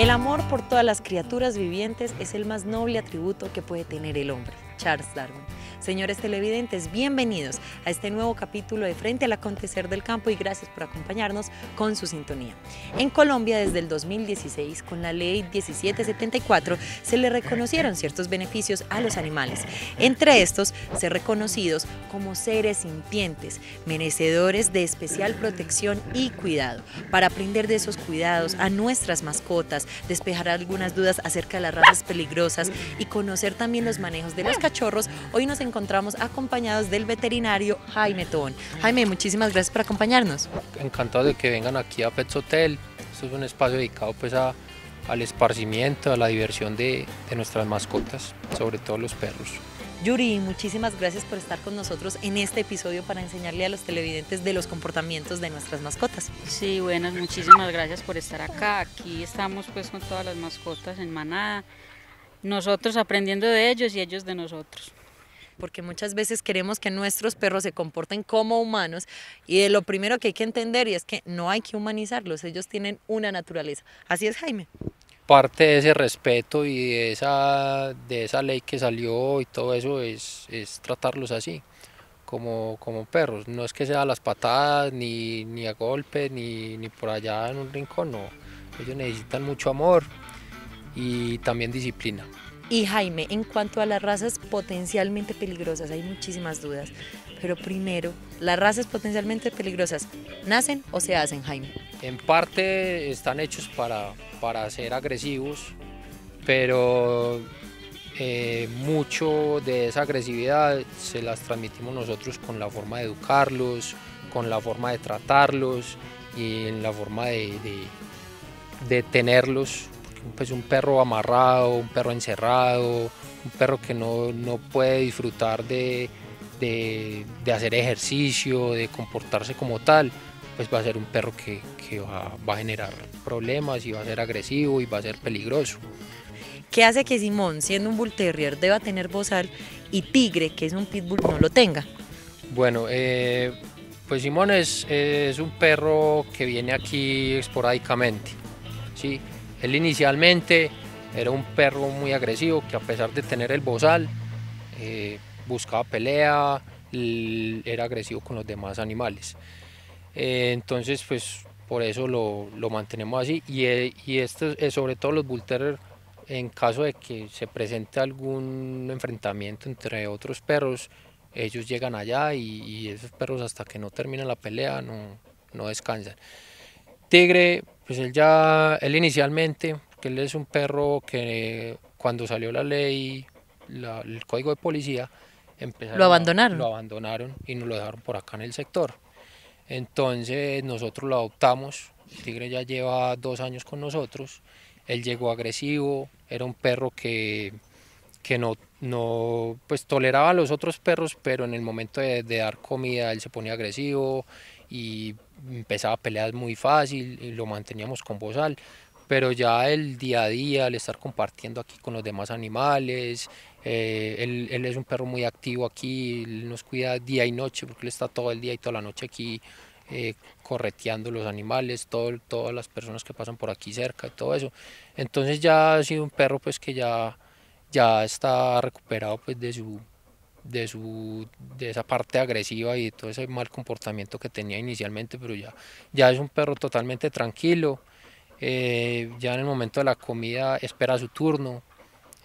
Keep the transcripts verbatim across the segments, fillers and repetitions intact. El amor por todas las criaturas vivientes es el más noble atributo que puede tener el hombre. Charles Darwin. Señores televidentes, bienvenidos a este nuevo capítulo de Frente al Acontecer del Campo y gracias por acompañarnos con su sintonía. En Colombia, desde el dos mil dieciséis, con la ley diecisiete setenta y cuatro, se le reconocieron ciertos beneficios a los animales. Entre estos, ser reconocidos como seres sintientes, merecedores de especial protección y cuidado. Para aprender de esos cuidados a nuestras mascotas, despejar algunas dudas acerca de las razas peligrosas y conocer también los manejos de las cachorras, Cachorros, hoy nos encontramos acompañados del veterinario Jaime Tobón. Jaime, muchísimas gracias por acompañarnos. Encantado de que vengan aquí a Pets Hotel. Esto es un espacio dedicado pues a, al esparcimiento, a la diversión de, de nuestras mascotas, sobre todo los perros. Yuri, muchísimas gracias por estar con nosotros en este episodio para enseñarle a los televidentes de los comportamientos de nuestras mascotas. Sí, buenas, muchísimas gracias por estar acá. Aquí estamos pues con todas las mascotas en manada. Nosotros aprendiendo de ellos y ellos de nosotros. Porque muchas veces queremos que nuestros perros se comporten como humanos y de lo primero que hay que entender y es que no hay que humanizarlos, ellos tienen una naturaleza. Así es, Jaime. Parte de ese respeto y de esa, de esa ley que salió y todo eso es, es tratarlos así, como, como perros. No es que sea a las patadas, ni, ni a golpes, ni, ni por allá en un rincón, no. Ellos necesitan mucho amor y también disciplina. Y Jaime, en cuanto a las razas potencialmente peligrosas, hay muchísimas dudas, pero primero, ¿las razas potencialmente peligrosas nacen o se hacen, Jaime? En parte están hechos para, para ser agresivos, pero eh, mucho de esa agresividad se las transmitimos nosotros con la forma de educarlos, con la forma de tratarlos y en la forma de, de, de tenerlos. Pues un perro amarrado, un perro encerrado, un perro que no, no puede disfrutar de, de, de hacer ejercicio, de comportarse como tal, pues va a ser un perro que, que va, va a generar problemas y va a ser agresivo y va a ser peligroso. ¿Qué hace que Simón, siendo un bull terrier, deba tener bozal y Tigre, que es un pitbull, no lo tenga? Bueno, eh, pues Simón es, es un perro que viene aquí esporádicamente, ¿sí? Él inicialmente era un perro muy agresivo que a pesar de tener el bozal, eh, buscaba pelea, era agresivo con los demás animales. Eh, entonces, pues por eso lo, lo mantenemos así y, y esto, sobre todo los bull terrier, en caso de que se presente algún enfrentamiento entre otros perros, ellos llegan allá y, y esos perros hasta que no terminan la pelea no, no descansan. Tigre, pues él ya, él inicialmente, porque él es un perro que cuando salió la ley, la, el código de policía, empezaron, ¿Lo abandonaron? Lo abandonaron y nos lo dejaron por acá en el sector. Entonces nosotros lo adoptamos, Tigre ya lleva dos años con nosotros, él llegó agresivo, era un perro que, que no, no, pues toleraba a los otros perros, pero en el momento de, de dar comida él se ponía agresivo y empezaba peleas muy fácil y lo manteníamos con bozal, pero ya el día a día, el estar compartiendo aquí con los demás animales, eh, él, él es un perro muy activo aquí, él nos cuida día y noche porque él está todo el día y toda la noche aquí eh, correteando los animales, todo, todas las personas que pasan por aquí cerca y todo eso. Entonces ya ha sido un perro pues que ya, ya está recuperado pues de su... De, su, de esa parte agresiva y de todo ese mal comportamiento que tenía inicialmente, pero ya, ya es un perro totalmente tranquilo, eh, ya en el momento de la comida espera su turno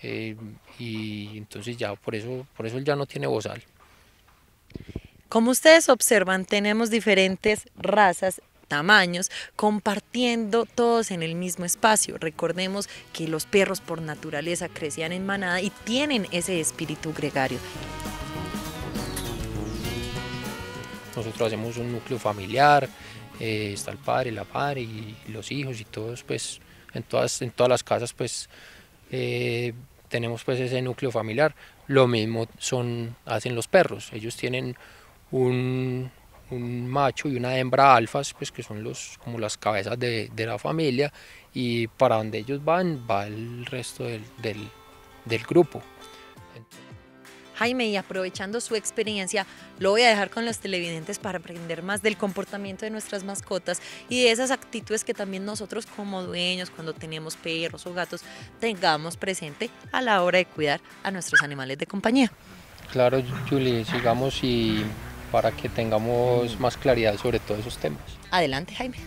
eh, y entonces ya por eso, por eso él ya no tiene bozal. Como ustedes observan, tenemos diferentes razas, tamaños, compartiendo todos en el mismo espacio. Recordemos que los perros por naturaleza crecían en manada y tienen ese espíritu gregario. Nosotros hacemos un núcleo familiar, eh, está el padre, la madre y los hijos y todos, pues en todas, en todas las casas pues eh, tenemos pues ese núcleo familiar. Lo mismo son, hacen los perros, ellos tienen un... un macho y una hembra alfas, pues que son los, como las cabezas de, de la familia, y para donde ellos van, va el resto del, del, del grupo. Jaime, y aprovechando su experiencia, lo voy a dejar con los televidentes para aprender más del comportamiento de nuestras mascotas y de esas actitudes que también nosotros como dueños, cuando tenemos perros o gatos, tengamos presente a la hora de cuidar a nuestros animales de compañía. Claro, Yuli, sigamos y para que tengamos más claridad sobre todos esos temas. Adelante, Jaime.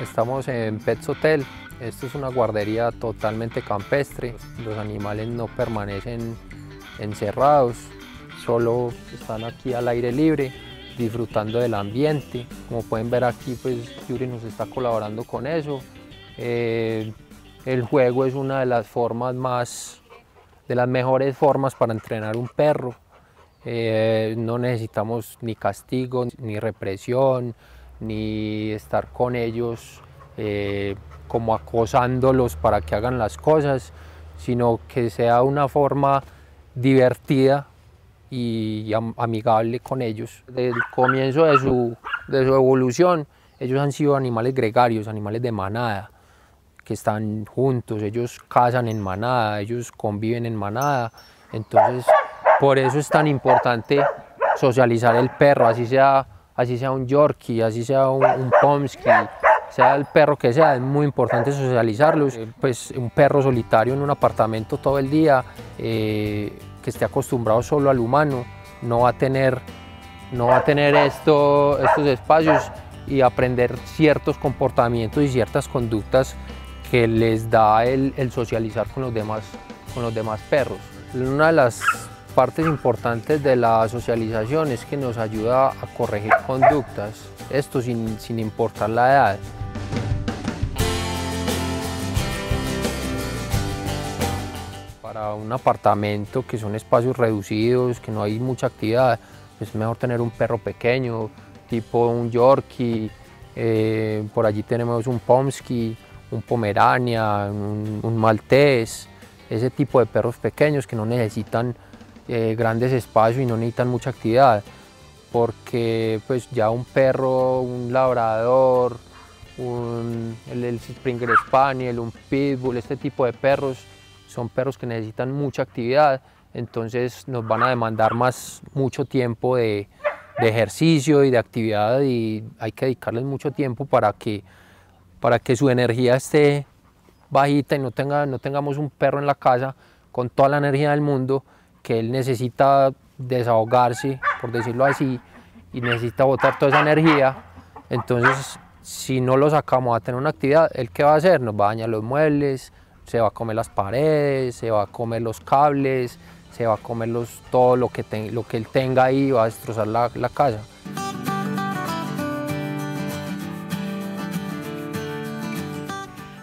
Estamos en Pets Hotel. Esto es una guardería totalmente campestre. Los animales no permanecen encerrados, solo están aquí al aire libre, disfrutando del ambiente. Como pueden ver aquí, pues Yuri nos está colaborando con eso. Eh, el juego es una de las formas más, de las mejores formas para entrenar un perro. Eh, no necesitamos ni castigo, ni represión, ni estar con ellos eh, como acosándolos para que hagan las cosas, sino que sea una forma divertida y am amigable con ellos. Desde el comienzo de su, de su evolución, ellos han sido animales gregarios, animales de manada, que están juntos, ellos cazan en manada, ellos conviven en manada. Entonces, por eso es tan importante socializar el perro, así sea, así sea un Yorkie, así sea un, un Pomsky, sea el perro que sea, es muy importante socializarlos. Pues un perro solitario en un apartamento todo el día, eh, que esté acostumbrado solo al humano, no va a tener, no va a tener esto, estos espacios y aprender ciertos comportamientos y ciertas conductas que les da el, el socializar con los, demás, con los demás perros. Una de las partes importantes de la socialización es que nos ayuda a corregir conductas, esto sin, sin importar la edad. Para un apartamento que son espacios reducidos, que no hay mucha actividad, es mejor tener un perro pequeño, tipo un Yorkie, eh, por allí tenemos un Pomsky, un Pomerania, un, un Maltés, ese tipo de perros pequeños que no necesitan eh, grandes espacios y no necesitan mucha actividad, porque pues ya un perro, un labrador, un, el, el Springer Spaniel, un Pitbull, este tipo de perros son perros que necesitan mucha actividad, entonces nos van a demandar más, mucho tiempo de, de ejercicio y de actividad, y hay que dedicarles mucho tiempo para que para que su energía esté bajita y no, tenga, no tengamos un perro en la casa con toda la energía del mundo, que él necesita desahogarse, por decirlo así, y necesita botar toda esa energía. Entonces, si no lo sacamos a tener una actividad, ¿él qué va a hacer? Nos va a dañar los muebles, se va a comer las paredes, se va a comer los cables, se va a comer los, todo lo que, te, lo que él tenga ahí, va a destrozar la, la casa.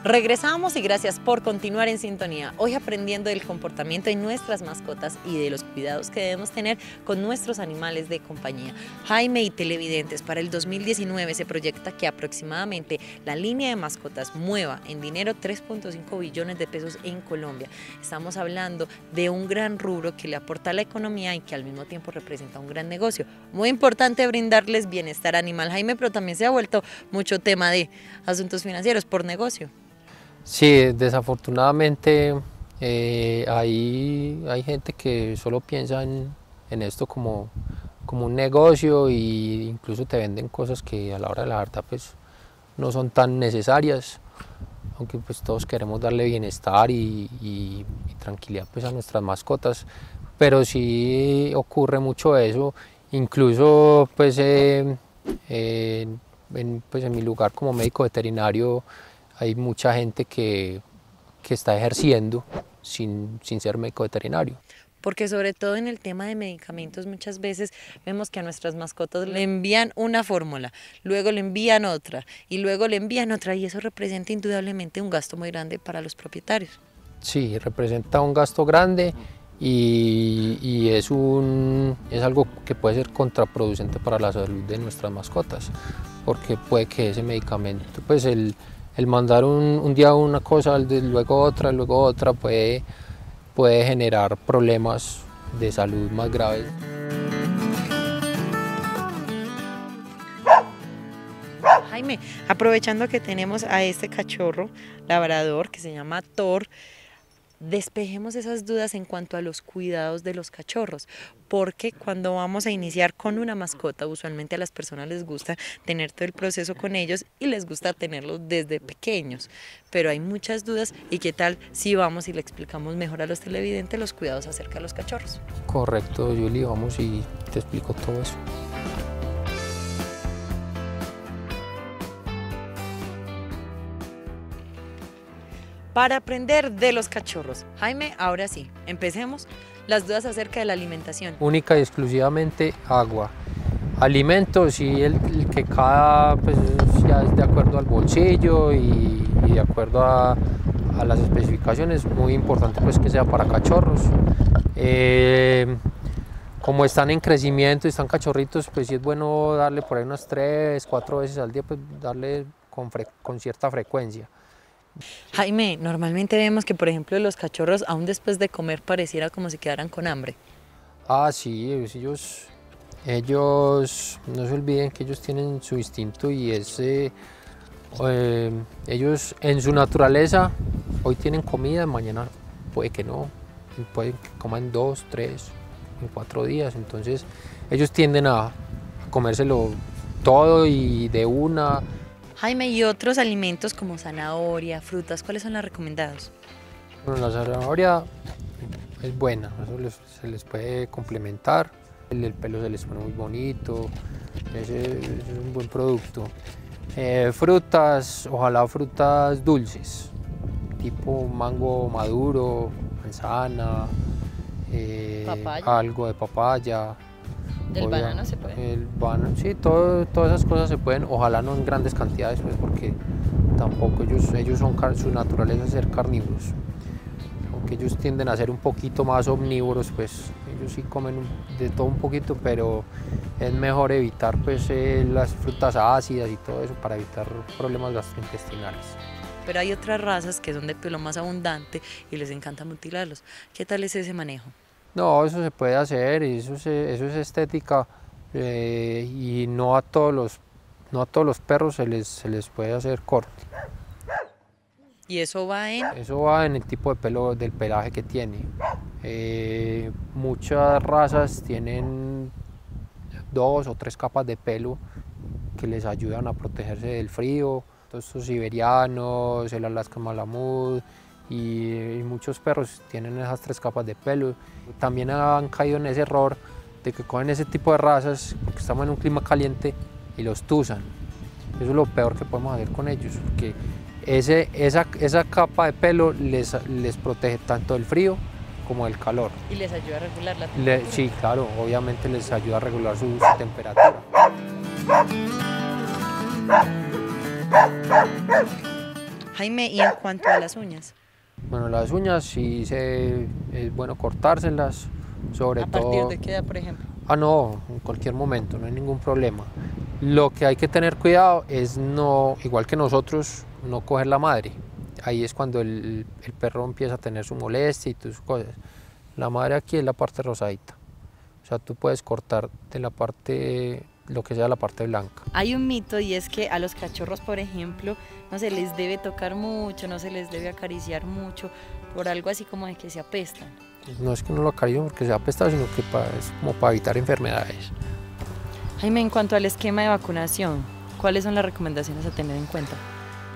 Regresamos y gracias por continuar en sintonía. Hoy aprendiendo del comportamiento de nuestras mascotas y de los cuidados que debemos tener con nuestros animales de compañía. Jaime y televidentes, para el dos mil diecinueve se proyecta que aproximadamente la línea de mascotas mueva en dinero tres punto cinco billones de pesos en Colombia. Estamos hablando de un gran rubro que le aporta a la economía y que al mismo tiempo representa un gran negocio. Muy importante brindarles bienestar animal, Jaime, pero también se ha vuelto mucho tema de asuntos financieros por negocio. Sí, desafortunadamente eh, hay, hay gente que solo piensa en, en esto como, como un negocio, e incluso te venden cosas que a la hora de la verdad pues, no son tan necesarias, aunque pues, todos queremos darle bienestar y, y, y tranquilidad pues, a nuestras mascotas, pero sí ocurre mucho eso, incluso pues, eh, eh, en, pues, en mi lugar como médico veterinario. Hay mucha gente que, que está ejerciendo sin, sin ser médico veterinario. Porque sobre todo en el tema de medicamentos muchas veces vemos que a nuestras mascotas le envían una fórmula, luego le envían otra y luego le envían otra, y eso representa indudablemente un gasto muy grande para los propietarios. Sí, representa un gasto grande y, y es, un, es algo que puede ser contraproducente para la salud de nuestras mascotas, porque puede que ese medicamento, pues el... El mandar un, un día una cosa, luego otra, luego otra, puede, puede generar problemas de salud más graves. Jaime, aprovechando que tenemos a este cachorro labrador que se llama Thor, despejemos esas dudas en cuanto a los cuidados de los cachorros, porque cuando vamos a iniciar con una mascota, usualmente a las personas les gusta tener todo el proceso con ellos y les gusta tenerlos desde pequeños, pero hay muchas dudas. Y qué tal si vamos y le explicamos mejor a los televidentes los cuidados acerca de los cachorros. Correcto, Yuli, vamos y te explico todo eso. Para aprender de los cachorros. Jaime, ahora sí, empecemos las dudas acerca de la alimentación. Única y exclusivamente agua. Alimentos y el, el que cada, pues ya es de acuerdo al bolsillo y, y de acuerdo a, a las especificaciones. Muy importante pues que sea para cachorros. Eh, como están en crecimiento y están cachorritos, pues sí es bueno darle por ahí unas tres, cuatro veces al día, pues darle con, con cierta frecuencia. Jaime, normalmente vemos que, por ejemplo, los cachorros, aún después de comer, pareciera como si quedaran con hambre. Ah, sí, ellos, ellos no se olviden que ellos tienen su instinto y ese, eh, ellos en su naturaleza, hoy tienen comida, mañana puede que no, pueden que coman dos, tres, en cuatro días, entonces ellos tienden a comérselo todo y de una. Jaime, ¿y otros alimentos como zanahoria, frutas, cuáles son los recomendados? Bueno, la zanahoria es buena, eso les, se les puede complementar, el, el pelo se les pone muy bonito, ese, ese es un buen producto. Eh, frutas, ojalá frutas dulces, tipo mango maduro, manzana, eh, algo de papaya. ¿Del banano se puede? El banano, sí, todo, todas esas cosas se pueden, ojalá no en grandes cantidades, pues, porque tampoco ellos, ellos son, su naturaleza es ser carnívoros. Aunque ellos tienden a ser un poquito más omnívoros, pues ellos sí comen de todo un poquito, pero es mejor evitar pues, eh, las frutas ácidas y todo eso para evitar problemas gastrointestinales. Pero hay otras razas que son de pelo más abundante y les encanta mutilarlos. ¿Qué tal es ese manejo? No, eso se puede hacer, eso, se, eso es estética eh, y no a todos los, no a todos los perros se les, se les puede hacer corte. ¿Y eso va en...? Eso va en el tipo de pelo, del pelaje que tiene. Eh, muchas razas tienen dos o tres capas de pelo que les ayudan a protegerse del frío. Todos estos siberianos, el Alaska Malamut, y muchos perros tienen esas tres capas de pelo. También han caído en ese error de que cogen ese tipo de razas porque estamos en un clima caliente y los tuzan. Eso es lo peor que podemos hacer con ellos, porque ese, esa, esa capa de pelo les, les protege tanto del frío como del calor. ¿Y les ayuda a regular la temperatura? Le, sí, claro, obviamente les ayuda a regular su, su temperatura. Jaime, ¿y en cuanto a las uñas? Bueno, las uñas sí se, es bueno cortárselas, sobre todo... ¿A partir todo, de qué edad, por ejemplo? Ah, no, en cualquier momento, no hay ningún problema. Lo que hay que tener cuidado es no, igual que nosotros, no coger la madre. Ahí es cuando el, el perro empieza a tener su molestia y todas sus cosas. La madre aquí es la parte rosadita. O sea, tú puedes cortar de la parte... lo que sea la parte blanca. Hay un mito y es que a los cachorros, por ejemplo, no se les debe tocar mucho, no se les debe acariciar mucho, por algo así como de que se apestan. No es que no lo acaricien porque se apestan, sino que para, es como para evitar enfermedades. Jaime, en cuanto al esquema de vacunación, ¿cuáles son las recomendaciones a tener en cuenta?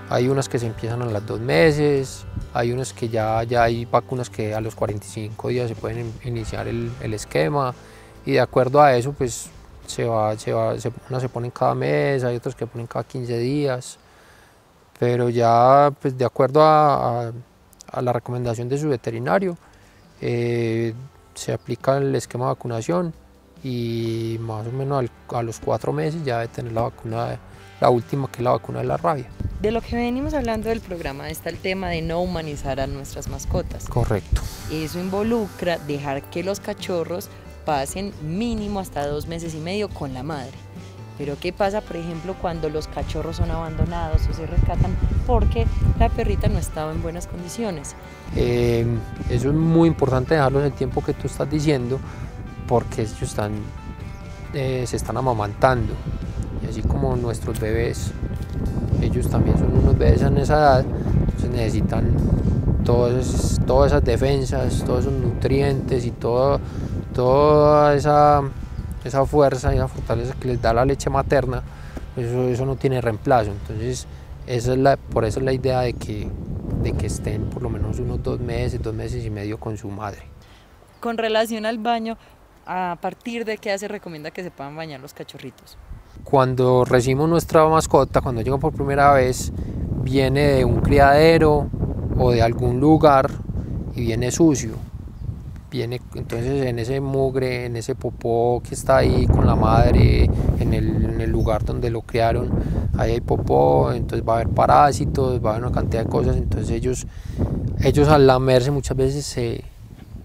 Hay unas que se empiezan a los dos meses, hay unas que ya, ya hay vacunas que a los cuarenta y cinco días se pueden iniciar el, el esquema, y de acuerdo a eso, pues, Se va, se va, se, unas se ponen cada mes, hay otros que ponen cada quince días, pero ya pues, de acuerdo a, a, a la recomendación de su veterinario, eh, se aplica el esquema de vacunación y más o menos al, a los cuatro meses ya debe tener la vacuna, la última que es la vacuna de la rabia. De lo que venimos hablando del programa está el tema de no humanizar a nuestras mascotas. Correcto. Eso involucra dejar que los cachorros pasen mínimo hasta dos meses y medio con la madre. Pero ¿qué pasa, por ejemplo, cuando los cachorros son abandonados o se rescatan porque la perrita no estaba en buenas condiciones? Eh, eso es muy importante dejarlos el tiempo que tú estás diciendo, porque ellos están, eh, se están amamantando, y así como nuestros bebés ellos también son unos bebés en esa edad, entonces necesitan todos, todas esas defensas, todos esos nutrientes y todo, toda esa, esa fuerza y esa fortaleza que les da la leche materna. Eso, eso no tiene reemplazo, entonces esa es la, por eso es la idea de que, de que estén por lo menos unos dos meses, dos meses y medio con su madre. Con relación al baño, ¿a partir de qué edad se recomienda que se puedan bañar los cachorritos? Cuando recibimos nuestra mascota, cuando llega por primera vez, viene de un criadero o de algún lugar y viene sucio. Viene, entonces en ese mugre, en ese popó que está ahí con la madre, en el, en el lugar donde lo criaron, ahí hay popó, entonces va a haber parásitos, va a haber una cantidad de cosas, entonces ellos, ellos al lamerse muchas veces se,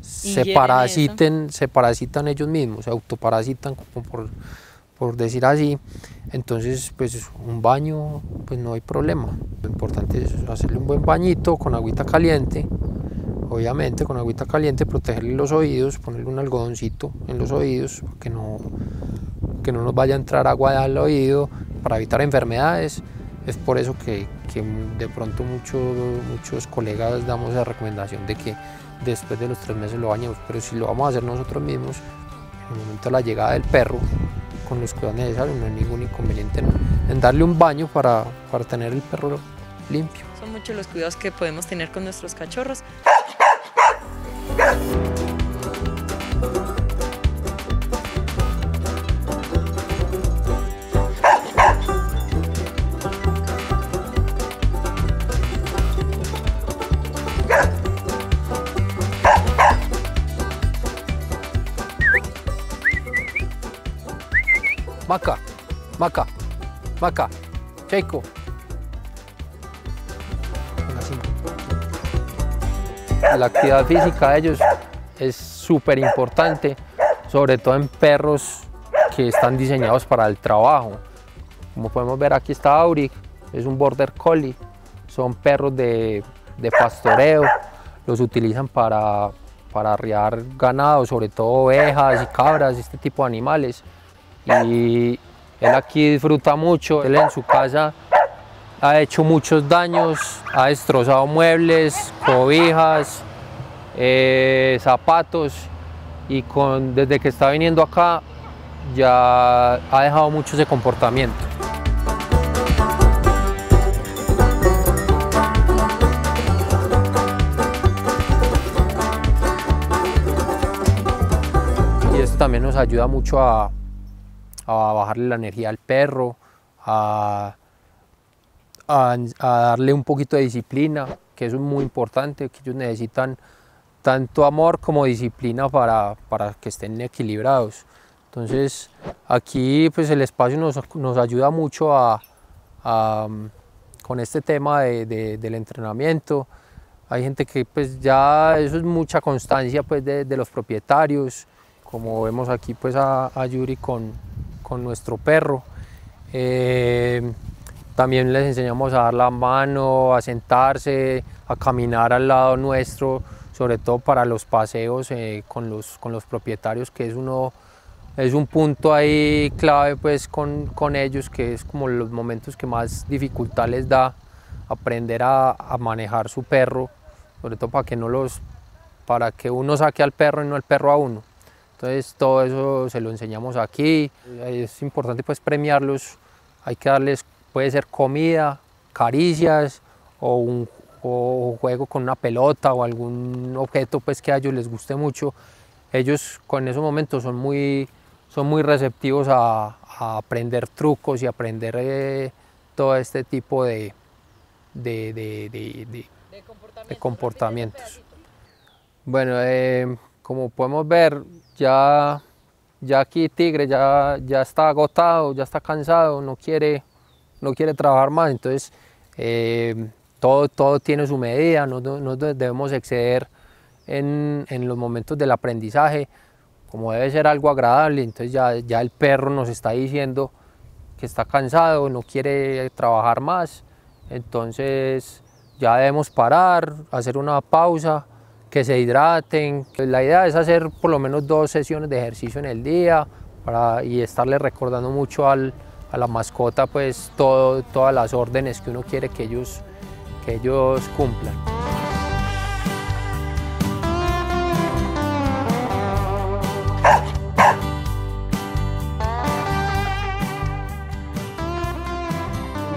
se, parasiten, se parasitan ellos mismos, se autoparasitan, como por, por decir así. Entonces pues un baño, pues no hay problema. Lo importante es hacerle un buen bañito con agüita caliente. Obviamente con agüita caliente, protegerle los oídos, ponerle un algodoncito en los oídos para que no, que no nos vaya a entrar agua al oído, para evitar enfermedades. Es por eso que, que de pronto mucho, muchos colegas damos la recomendación de que después de los tres meses lo bañemos, pero si lo vamos a hacer nosotros mismos, en el momento de la llegada del perro, con los cuidados necesarios, no hay ningún inconveniente en darle un baño para, para tener el perro limpio. Son muchos los cuidados que podemos tener con nuestros cachorros. Maca, maca, maca, Checo. La actividad física de ellos es súper importante, sobre todo en perros que están diseñados para el trabajo. Como podemos ver, aquí está Auric, es un border collie, son perros de, de pastoreo, los utilizan para, para arriar ganado, sobre todo ovejas y cabras, este tipo de animales. Y él aquí disfruta mucho, él en su casa ha hecho muchos daños, ha destrozado muebles, cobijas, eh, zapatos, y con, desde que está viniendo acá ya ha dejado mucho ese comportamiento. Y esto también nos ayuda mucho a, a bajarle la energía al perro, a A, a darle un poquito de disciplina, que eso es muy importante, que ellos necesitan tanto amor como disciplina para, para que estén equilibrados. Entonces aquí pues el espacio nos, nos ayuda mucho a, a, con este tema de, de, del entrenamiento. Hay gente que pues ya eso es mucha constancia pues de, de los propietarios, como vemos aquí pues a, a Yuri con, con nuestro perro. Eh, También les enseñamos a dar la mano, a sentarse, a caminar al lado nuestro, sobre todo para los paseos eh, con, los, con los propietarios, que es, uno, es un punto ahí clave pues, con, con ellos, que es como los momentos que más dificultad les da aprender a, a manejar su perro, sobre todo para que, no los, para que uno saque al perro y no el perro a uno. Entonces todo eso se lo enseñamos aquí. Es importante pues, premiarlos, hay que darles puede ser comida, caricias o un o juego con una pelota o algún objeto pues, que a ellos les guste mucho. Ellos con esos momentos son muy, son muy receptivos a, a aprender trucos y aprender eh, todo este tipo de, de, de, de, de, de comportamientos. De comportamientos. Bueno, eh, como podemos ver, ya, ya aquí Tigre ya, ya está agotado, ya está cansado, no quiere... no quiere trabajar más, entonces eh, todo, todo tiene su medida, no, no, no debemos exceder en, en los momentos del aprendizaje, como debe ser algo agradable. Entonces ya, ya el perro nos está diciendo que está cansado, no quiere trabajar más, entonces ya debemos parar, hacer una pausa, que se hidraten. La idea es hacer por lo menos dos sesiones de ejercicio en el día para, y estarle recordando mucho al a la mascota pues todo, todas las órdenes que uno quiere que ellos, que ellos cumplan.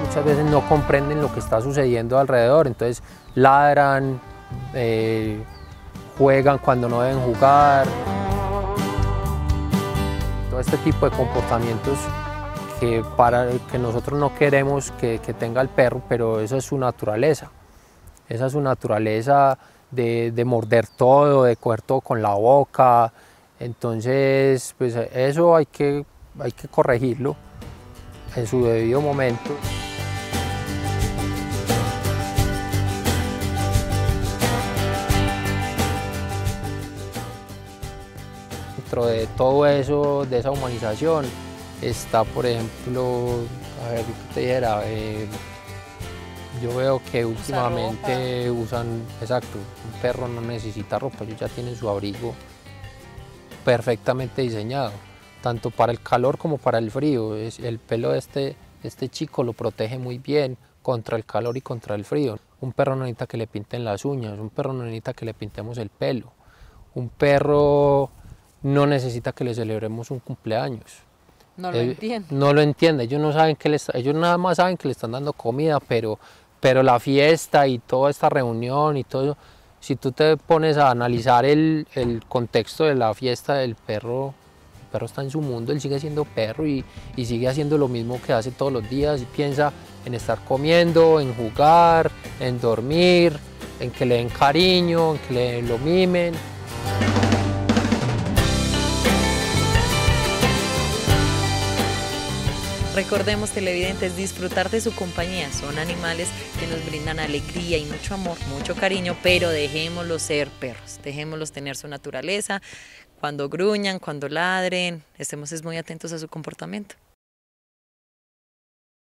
Muchas veces no comprenden lo que está sucediendo alrededor, entonces ladran, eh, juegan cuando no deben jugar. Todo este tipo de comportamientos que, para, que nosotros no queremos que, que tenga el perro, pero esa es su naturaleza. Esa es su naturaleza de, de morder todo, de coger todo con la boca. Entonces, pues eso hay que, hay que corregirlo en su debido momento. Dentro de todo eso, de esa humanización, está, por ejemplo, a ver, ¿qué te dijera? Eh, yo veo que últimamente usan, exacto, un perro no necesita ropa, ellos ya tienen su abrigo perfectamente diseñado, tanto para el calor como para el frío. Es, el pelo de este, este chico lo protege muy bien contra el calor y contra el frío. Un perro no necesita que le pinten las uñas, un perro no necesita que le pintemos el pelo, un perro no necesita que le celebremos un cumpleaños. No lo entienden. No lo entienden, ellos no saben que les, ellos nada más saben que le están dando comida, pero, pero la fiesta y toda esta reunión y todo eso, si tú te pones a analizar el, el contexto de la fiesta del perro, el perro está en su mundo, él sigue siendo perro y, y sigue haciendo lo mismo que hace todos los días, y piensa en estar comiendo, en jugar, en dormir, en que le den cariño, en que le, lo mimen. Recordemos, televidentes, disfrutar de su compañía. Son animales que nos brindan alegría y mucho amor, mucho cariño, pero dejémoslos ser perros, dejémoslos tener su naturaleza. Cuando gruñan, cuando ladren, estemos muy atentos a su comportamiento.